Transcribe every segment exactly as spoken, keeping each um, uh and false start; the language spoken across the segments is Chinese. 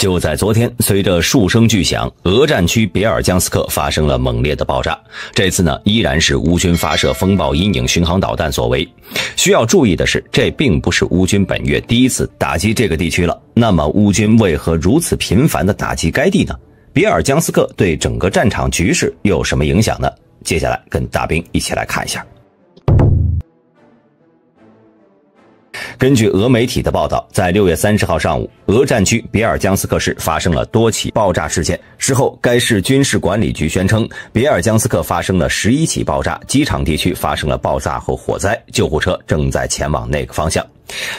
就在昨天，随着数声巨响，俄战区别尔江斯克发生了猛烈的爆炸。这次呢，依然是乌军发射风暴阴影巡航导弹所为。需要注意的是，这并不是乌军本月第一次打击这个地区了。那么，乌军为何如此频繁地打击该地呢？别尔江斯克对整个战场局势又有什么影响呢？接下来跟大兵一起来看一下。 根据俄媒体的报道，在六月三十号上午，俄战区别尔江斯克市发生了多起爆炸事件。事后，该市军事管理局宣称，别尔江斯克发生了十一起爆炸，机场地区发生了爆炸和火灾，救护车正在前往那个方向。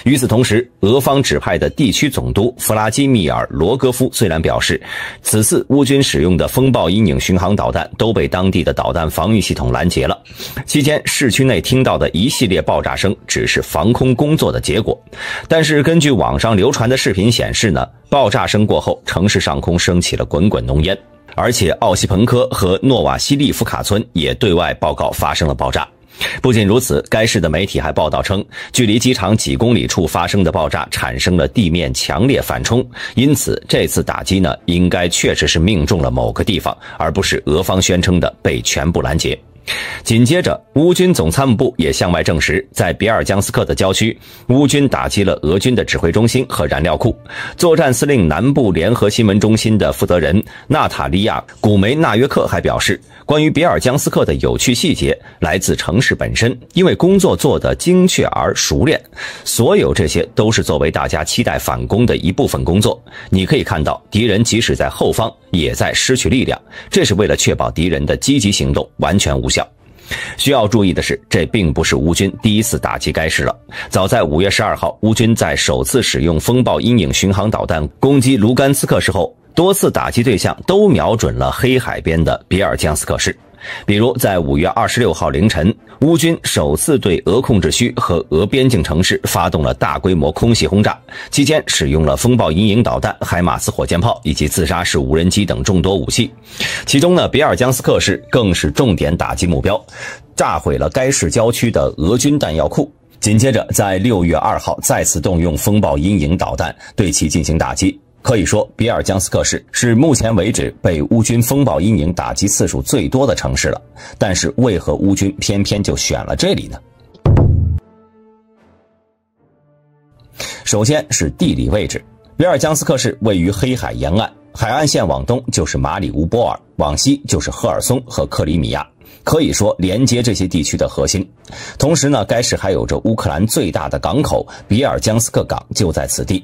与此同时，俄方指派的地区总督弗拉基米尔·罗戈夫虽然表示，此次乌军使用的风暴阴影巡航导弹都被当地的导弹防御系统拦截了。期间，市区内听到的一系列爆炸声只是防空工作的结果。但是，根据网上流传的视频显示呢，爆炸声过后，城市上空升起了滚滚浓烟，而且奥西彭科和诺瓦西利夫卡村也对外报告发生了爆炸。 不仅如此，该市的媒体还报道称，距离机场几公里处发生的爆炸产生了地面强烈反冲，因此这次打击呢，应该确实是命中了某个地方，而不是俄方宣称的被全部拦截。 紧接着，乌军总参谋部也向外证实，在别尔江斯克的郊区，乌军打击了俄军的指挥中心和燃料库。作战司令南部联合新闻中心的负责人娜塔利亚·古梅纳约克还表示，关于别尔江斯克的有趣细节来自城市本身，因为工作做得精确而熟练，所有这些都是作为大家期待反攻的一部分工作。你可以看到，敌人即使在后方，也在失去力量，这是为了确保敌人的积极行动完全无效。 需要注意的是，这并不是乌军第一次打击该市了。早在五月十二号，乌军在首次使用风暴阴影巡航导弹攻击卢甘斯克市后，多次打击对象都瞄准了黑海边的别尔江斯克市。比如，在五月二十六号凌晨，乌军首次对俄控制区和俄边境城市发动了大规模空袭轰炸，期间使用了风暴阴影导弹、海马斯火箭炮以及自杀式无人机等众多武器。其中呢，别尔江斯克市更是重点打击目标，炸毁了该市郊区的俄军弹药库。 紧接着，在六月二号再次动用风暴阴影导弹对其进行打击。可以说，别尔江斯克市是目前为止被乌军风暴阴影打击次数最多的城市了。但是，为何乌军偏偏就选了这里呢？首先是地理位置，别尔江斯克市位于黑海沿岸，海岸线往东就是马里乌波尔，往西就是赫尔松和克里米亚。 可以说连接这些地区的核心，同时呢，该市还有着乌克兰最大的港口别尔江斯克港就在此地，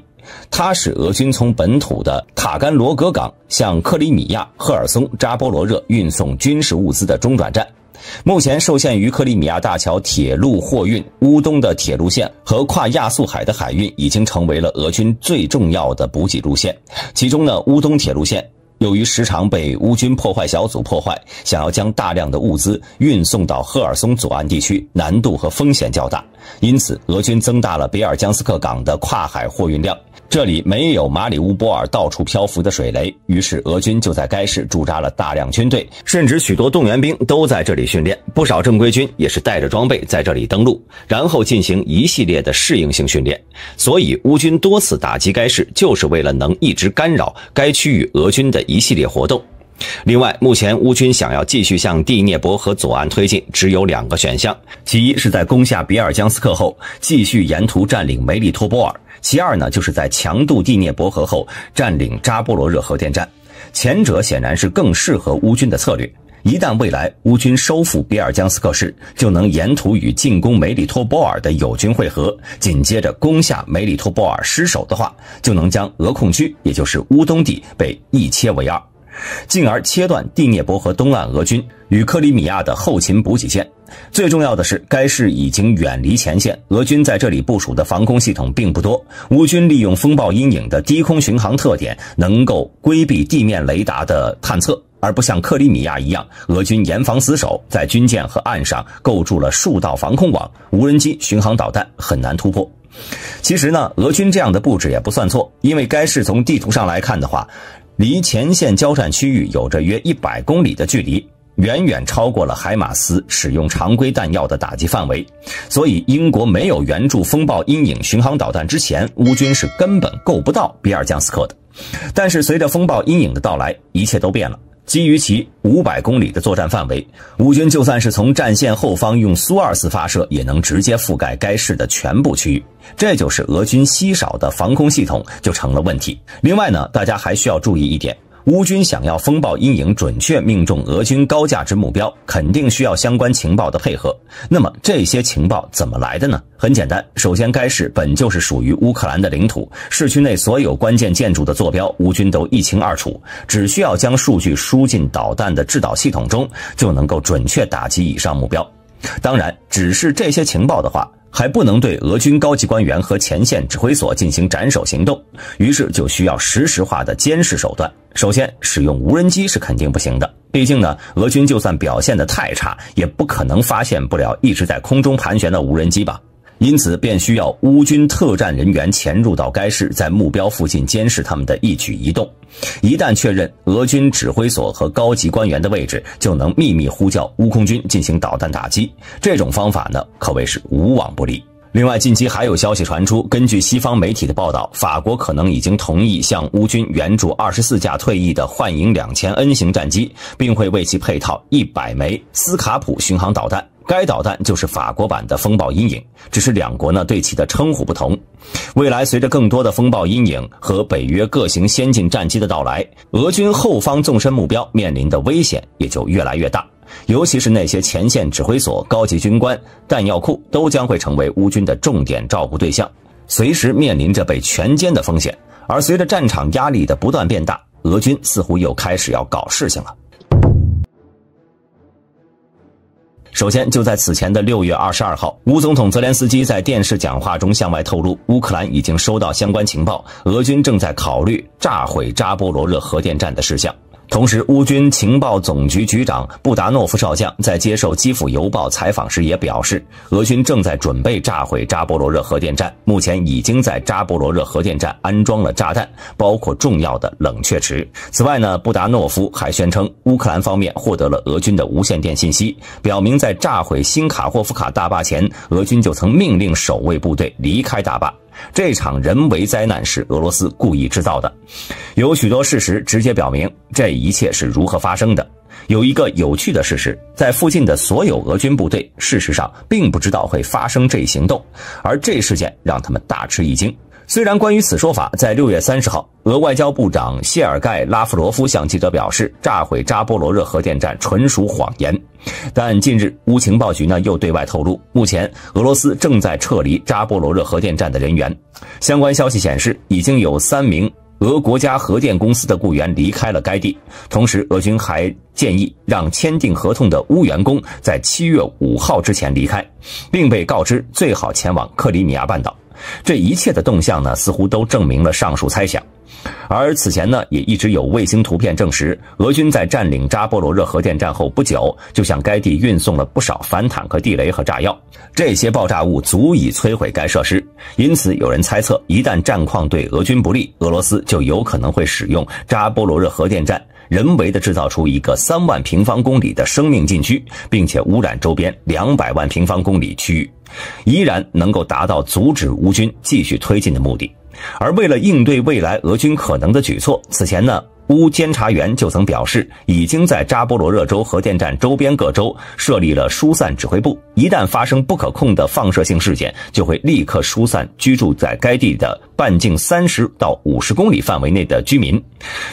它使俄军从本土的塔甘罗格港向克里米亚、赫尔松、扎波罗热运送军事物资的中转站。目前受限于克里米亚大桥铁路货运、乌东的铁路线和跨亚速海的海运，已经成为了俄军最重要的补给路线。其中呢，乌东铁路线。 由于时常被乌军破坏小组破坏，想要将大量的物资运送到赫尔松左岸地区，难度和风险较大。因此，俄军增大了别尔江斯克港的跨海货运量。这里没有马里乌波尔到处漂浮的水雷，于是俄军就在该市驻扎了大量军队，甚至许多动员兵都在这里训练。不少正规军也是带着装备在这里登陆，然后进行一系列的适应性训练。所以，乌军多次打击该市，就是为了能一直干扰该区域俄军的 一系列活动。另外，目前乌军想要继续向第聂伯河左岸推进，只有两个选项：其一是在攻下别尔江斯克后，继续沿途占领梅利托波尔；其二呢，就是在强渡第聂伯河后，占领扎波罗热核电站。前者显然是更适合乌军的策略。一旦未来乌军收复别尔江斯克市，就能沿途与进攻梅利托波尔的友军会合，紧接着攻下梅利托波尔。失守的话，就能将俄控区，也就是乌东地被一切为二，进而切断第聂伯河东岸俄军与克里米亚的后勤补给线。最重要的是，该市已经远离前线，俄军在这里部署的防空系统并不多。乌军利用风暴阴影的低空巡航特点，能够规避地面雷达的探测。 而不像克里米亚一样，俄军严防死守，在军舰和岸上构筑了数道防空网，无人机、巡航导弹很难突破。其实呢，俄军这样的布置也不算错，因为该市从地图上来看的话，离前线交战区域有着约一百公里的距离。远远超过了海马斯使用常规弹药的打击范围，所以英国没有援助风暴阴影巡航导弹之前，乌军是根本够不到比尔江斯克的。但是随着风暴阴影的到来，一切都变了。 基于其五百公里的作战范围，乌军就算是从战线后方用苏二四发射，也能直接覆盖该市的全部区域。这就是俄军稀少的防空系统就成了问题。另外呢，大家还需要注意一点，乌军想要风暴阴影准确命中俄军高价值目标，肯定需要相关情报的配合。那么这些情报怎么来的呢？很简单，首先该市本就是属于乌克兰的领土，市区内所有关键建筑的坐标，乌军都一清二楚，只需要将数据输进导弹的制导系统中，就能够准确打击以上目标。当然，只是这些情报的话， 还不能对俄军高级官员和前线指挥所进行斩首行动，于是就需要实时化的监视手段。首先，使用无人机是肯定不行的，毕竟呢，俄军就算表现得太差，也不可能发现不了一直在空中盘旋的无人机吧。因此，便需要乌军特战人员潜入到该市，在目标附近监视他们的一举一动。一旦确认俄军指挥所和高级官员的位置，就能秘密呼叫乌空军进行导弹打击。这种方法呢，可谓是无往不利。 另外，近期还有消息传出，根据西方媒体的报道，法国可能已经同意向乌军援助二十四架退役的幻影 两千 N 型战机，并会为其配套一百枚斯卡普巡航导弹。该导弹就是法国版的风暴阴影，只是两国呢对其的称呼不同。未来随着更多的风暴阴影和北约各型先进战机的到来，俄军后方纵深目标面临的危险也就越来越大。 尤其是那些前线指挥所、高级军官、弹药库，都将会成为乌军的重点照顾对象，随时面临着被全歼的风险。而随着战场压力的不断变大，俄军似乎又开始要搞事情了。 首先，就在此前的六月二十二号，乌总统泽连斯基在电视讲话中向外透露，乌克兰已经收到相关情报，俄军正在考虑炸毁扎波罗热核电站的事项。同时，乌军情报总局局长布达诺夫少将在接受《基辅邮报》采访时也表示，俄军正在准备炸毁扎波罗热核电站，目前已经在扎波罗热核电站安装了炸弹，包括重要的冷却池。此外呢，布达诺夫还宣称，乌克兰方面获得了俄军的无线电信息，表明在 在炸毁新卡霍夫卡大坝前，俄军就曾命令守卫部队离开大坝。这场人为灾难是俄罗斯故意制造的，有许多事实直接表明这一切是如何发生的。有一个有趣的事实，在附近的所有俄军部队事实上并不知道会发生这一行动，而这事件让他们大吃一惊。 虽然关于此说法，在六月三十号，俄外交部长谢尔盖·拉夫罗夫向记者表示，炸毁扎波罗热核电站纯属谎言。但近日，乌情报局呢又对外透露，目前俄罗斯正在撤离扎波罗热核电站的人员。相关消息显示，已经有三名 俄国家核电公司的雇员离开了该地，同时俄军还建议让签订合同的乌员工在七月五号之前离开，并被告知最好前往克里米亚半岛。这一切的动向呢，似乎都证明了上述猜想。而此前呢，也一直有卫星图片证实，俄军在占领扎波罗热核电站后不久，就向该地运送了不少反坦克地雷和炸药，这些爆炸物足以摧毁该设施。因此，有人猜测，一旦战况对俄军不利，俄罗斯 就有可能会使用扎波罗热核电站，人为的制造出一个三万平方公里的生命禁区，并且污染周边两百万平方公里区域，依然能够达到阻止乌军继续推进的目的。而为了应对未来俄军可能的举措，此前呢， 乌监察员就曾表示，已经在扎波罗热州核电站周边各州设立了疏散指挥部，一旦发生不可控的放射性事件，就会立刻疏散居住在该地的半径三十到五十公里范围内的居民。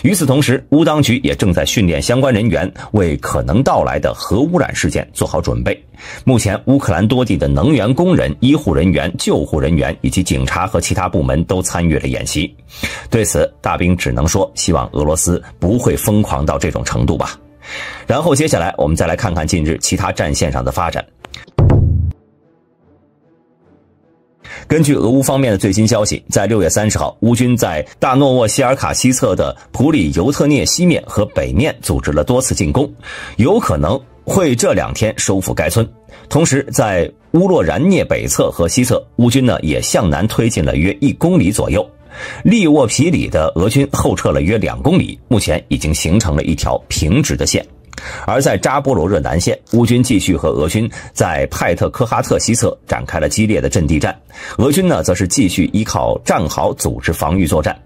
与此同时，乌当局也正在训练相关人员，为可能到来的核污染事件做好准备。目前，乌克兰多地的能源工人、医护人员、救护人员以及警察和其他部门都参与了演习。对此，大兵只能说，希望俄罗斯 不会疯狂到这种程度吧？然后接下来我们再来看看近日其他战线上的发展。根据俄乌方面的最新消息，在六月三十号，乌军在大诺沃希尔卡西侧的普里尤特涅西面和北面组织了多次进攻，有可能 会这两天收复该村，同时在乌洛然涅北侧和西侧，乌军呢也向南推进了约一公里左右。利沃皮里的俄军后撤了约两公里，目前已经形成了一条平直的线。而在扎波罗热南线，乌军继续和俄军在派特科哈特西侧展开了激烈的阵地战，俄军呢则是继续依靠战壕组织防御作战。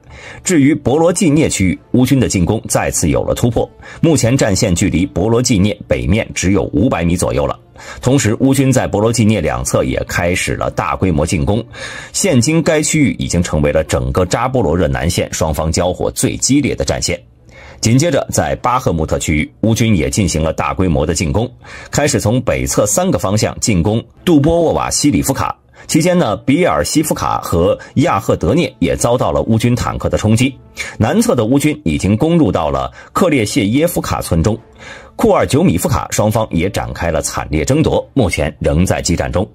至于博罗季涅区域，乌军的进攻再次有了突破，目前战线距离博罗季涅北面只有五百米左右了。同时，乌军在博罗季涅两侧也开始了大规模进攻，现今该区域已经成为了整个扎波罗热南线双方交火最激烈的战线。紧接着，在巴赫穆特区域，乌军也进行了大规模的进攻，开始从北侧三个方向进攻杜波沃瓦西里夫卡。期间呢，比尔西夫卡和亚赫德涅也遭到了乌军坦克的冲击。南侧的乌军已经攻入到了克列谢耶夫卡村中，库尔久米夫卡双方也展开了惨烈争夺，目前仍在激战中。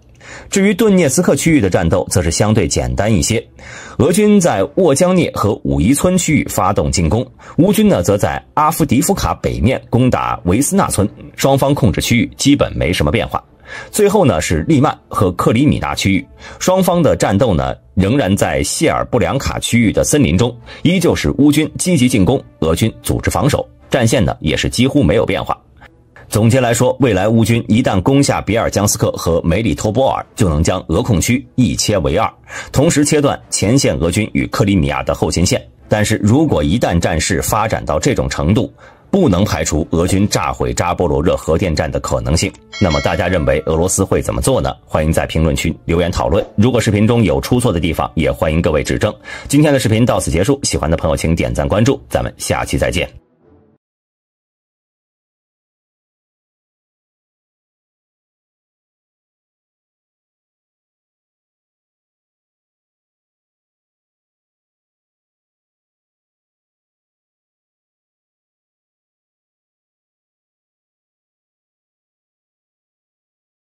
至于顿涅茨克区域的战斗则是相对简单一些，俄军在沃江涅和武夷村区域发动进攻，乌军呢则在阿夫迪夫卡北面攻打维斯纳村，双方控制区域基本没什么变化。最后呢是利曼和克里米纳区域，双方的战斗呢仍然在谢尔布良卡区域的森林中，依旧是乌军积极进攻，俄军组织防守，战线呢也是几乎没有变化。总结来说，未来乌军一旦攻下别尔江斯克和梅里托波尔，就能将俄控区一切为二，同时切断前线俄军与克里米亚的后勤线。但是如果一旦战事发展到这种程度，不能排除俄军炸毁扎波罗热核电站的可能性。那么大家认为俄罗斯会怎么做呢？欢迎在评论区留言讨论。如果视频中有出错的地方，也欢迎各位指正。今天的视频到此结束，喜欢的朋友请点赞关注，咱们下期再见。